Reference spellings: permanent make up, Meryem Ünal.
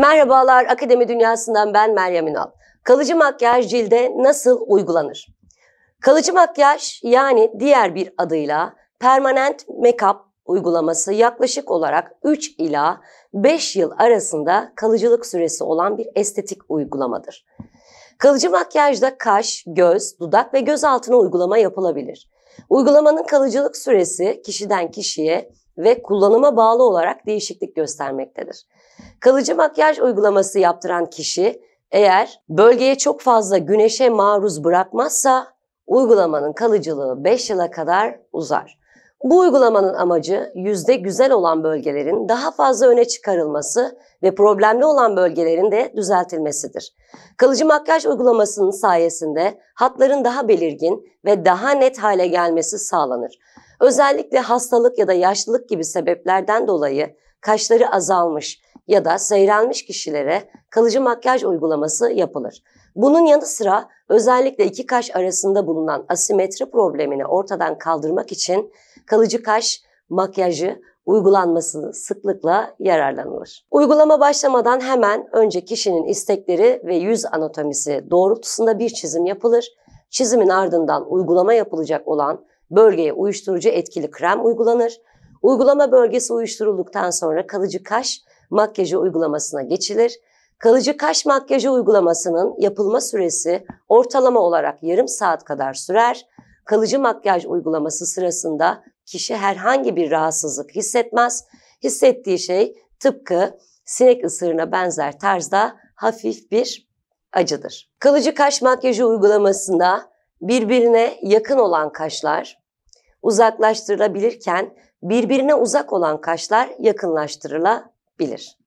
Merhabalar, Akademi Dünyası'ndan ben Meryem Ünal. Kalıcı makyaj cilde nasıl uygulanır? Kalıcı makyaj, yani diğer bir adıyla permanent make-up uygulaması, yaklaşık olarak 3 ila 5 yıl arasında kalıcılık süresi olan bir estetik uygulamadır. Kalıcı makyajda kaş, göz, dudak ve göz altına uygulama yapılabilir. Uygulamanın kalıcılık süresi kişiden kişiye ve kullanıma bağlı olarak değişiklik göstermektedir. Kalıcı makyaj uygulaması yaptıran kişi eğer bölgeye çok fazla güneşe maruz bırakmazsa uygulamanın kalıcılığı 5 yıla kadar uzar. Bu uygulamanın amacı yüzde güzel olan bölgelerin daha fazla öne çıkarılması ve problemli olan bölgelerin de düzeltilmesidir. Kalıcı makyaj uygulamasının sayesinde hatların daha belirgin ve daha net hale gelmesi sağlanır. Özellikle hastalık ya da yaşlılık gibi sebeplerden dolayı kaşları azalmış ya da seyrelmiş kişilere kalıcı makyaj uygulaması yapılır. Bunun yanı sıra özellikle iki kaş arasında bulunan asimetri problemini ortadan kaldırmak için kalıcı kaş makyajı uygulanması sıklıkla yararlanılır. Uygulama başlamadan hemen önce kişinin istekleri ve yüz anatomisi doğrultusunda bir çizim yapılır. Çizimin ardından uygulama yapılacak olan bölgeye uyuşturucu etkili krem uygulanır. Uygulama bölgesi uyuşturulduktan sonra kalıcı kaş makyajı uygulamasına geçilir. Kalıcı kaş makyajı uygulamasının yapılma süresi ortalama olarak yarım saat kadar sürer. Kalıcı makyaj uygulaması sırasında kişi herhangi bir rahatsızlık hissetmez. Hissettiği şey tıpkı sinek ısırığına benzer tarzda hafif bir acıdır. Kalıcı kaş makyajı uygulamasında birbirine yakın olan kaşlar uzaklaştırılabilirken birbirine uzak olan kaşlar yakınlaştırılabilir.